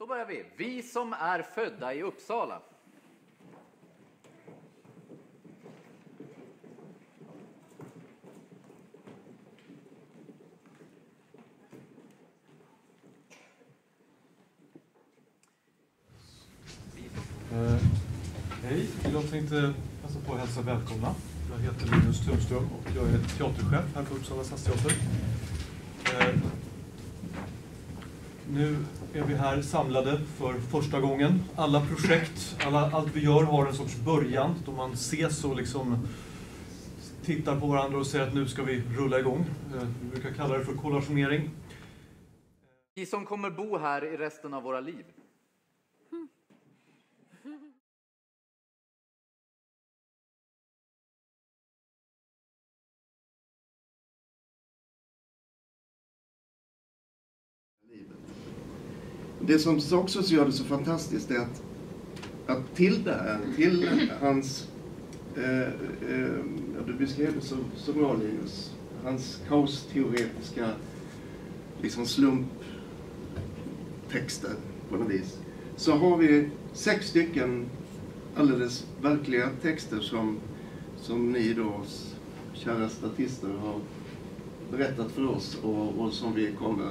Då börjar vi. Vi som är födda i Uppsala. Hej, jag tänkte passa på att hälsa välkomna. Jag heter Linus Törström och jag är teaterchef här på Uppsala stadsteater. Nu är vi här samlade för första gången. Alla projekt, allt vi gör har en sorts början då man ses och liksom tittar på varandra och säger att nu ska vi rulla igång. Vi brukar kalla det för kollationering. Vi som kommer bo här i resten av våra liv. Det som också gör det så fantastiskt är att till hans du beskrev det som Samuelius, hans kaosteoretiska liksom slumptexter på något vis, så har vi 6 stycken alldeles verkliga texter som ni då, kära statister, har berättat för oss och som vi kommer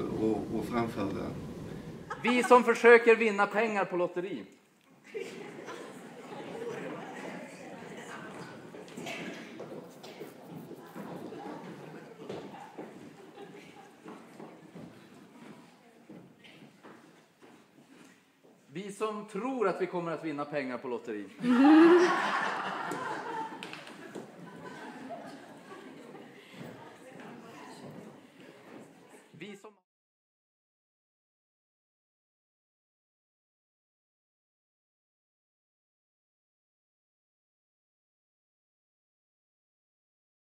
att framföra. Vi som försöker vinna pengar på lotteri. Vi som tror att vi kommer att vinna pengar på lotteri. Vi som...